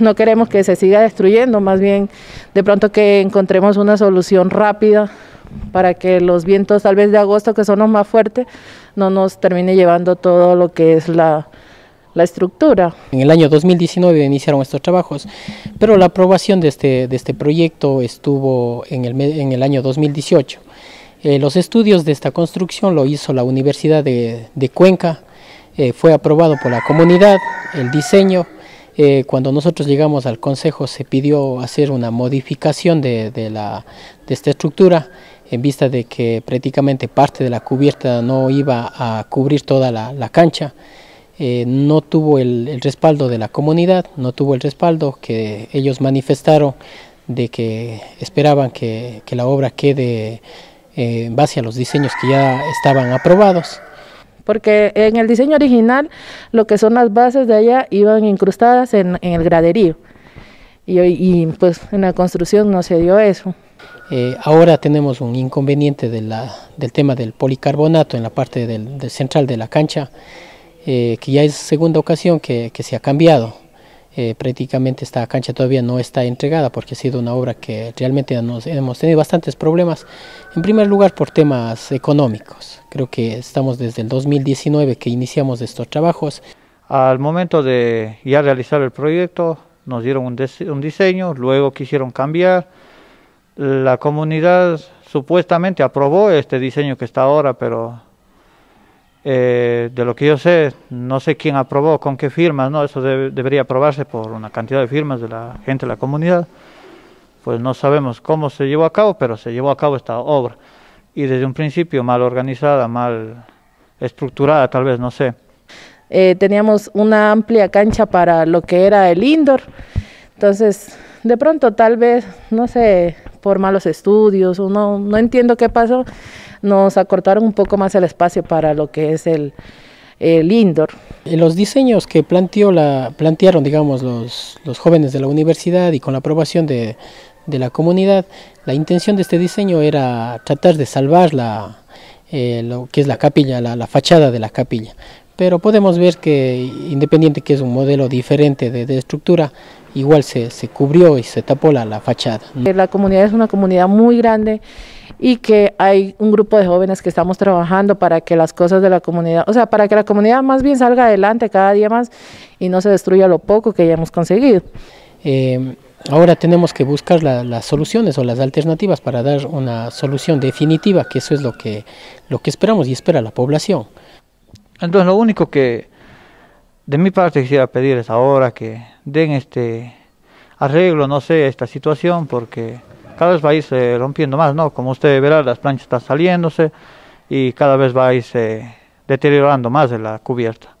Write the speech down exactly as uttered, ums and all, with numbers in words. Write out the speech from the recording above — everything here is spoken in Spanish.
No queremos que se siga destruyendo, más bien de pronto que encontremos una solución rápida para que los vientos tal vez de agosto, que son los más fuertes, no nos termine llevando todo lo que es la, la estructura. En el año dos mil diecinueve iniciaron estos trabajos, pero la aprobación de este, de este proyecto estuvo en el, en el año dos mil dieciocho. Eh, los estudios de esta construcción lo hizo la Universidad de, de Cuenca, eh, fue aprobado por la comunidad, el diseño. Eh, cuando nosotros llegamos al consejo se pidió hacer una modificación de, de, la, de esta estructura en vista de que prácticamente parte de la cubierta no iba a cubrir toda la, la cancha. Eh, no tuvo el, el respaldo de la comunidad, no tuvo el respaldo que ellos manifestaron de que esperaban que, que la obra quede eh, en base a los diseños que ya estaban aprobados. Porque en el diseño original lo que son las bases de allá iban incrustadas en, en el graderío y, y pues en la construcción no se dio eso. Eh, ahora tenemos un inconveniente de la, del tema del policarbonato en la parte del, del central de la cancha, eh, que ya es segunda ocasión que, que se ha cambiado. Eh, prácticamente esta cancha todavía no está entregada porque ha sido una obra que realmente nos, hemos tenido bastantes problemas, en primer lugar por temas económicos. Creo que estamos desde el dos mil diecinueve que iniciamos estos trabajos. Al momento de ya realizar el proyecto nos dieron un, un diseño, luego quisieron cambiar. La comunidad supuestamente aprobó este diseño que está ahora, pero Eh, de lo que yo sé, no sé quién aprobó, con qué firmas, ¿no? Eso de, debería aprobarse por una cantidad de firmas de la gente de la comunidad. Pues no sabemos cómo se llevó a cabo, pero se llevó a cabo esta obra. Y desde un principio mal organizada, mal estructurada, tal vez, no sé. Eh, teníamos una amplia cancha para lo que era el indoor. Entonces, de pronto, tal vez, no sé, por malos estudios, no, no entiendo qué pasó, nos acortaron un poco más el espacio para lo que es el, el indoor. Los diseños que planteó la, plantearon digamos, los, los jóvenes de la universidad y con la aprobación de, de la comunidad, la intención de este diseño era tratar de salvar la, eh, lo que es la capilla, la, la fachada de la capilla. Pero podemos ver que, independiente que es un modelo diferente de, de estructura, igual se, se cubrió y se tapó la, la fachada. La comunidad es una comunidad muy grande y que hay un grupo de jóvenes que estamos trabajando para que las cosas de la comunidad, o sea, para que la comunidad más bien salga adelante cada día más y no se destruya lo poco que ya hemos conseguido. Eh, ahora tenemos que buscar la, las soluciones o las alternativas para dar una solución definitiva, que eso es lo que, lo que esperamos y espera la población. Entonces lo único que de mi parte quisiera pedir es ahora que den este arreglo, no sé, a esta situación, porque cada vez va a irse rompiendo más, ¿no? Como usted verá, las planchas están saliéndose y cada vez va a irse deteriorando más de la cubierta.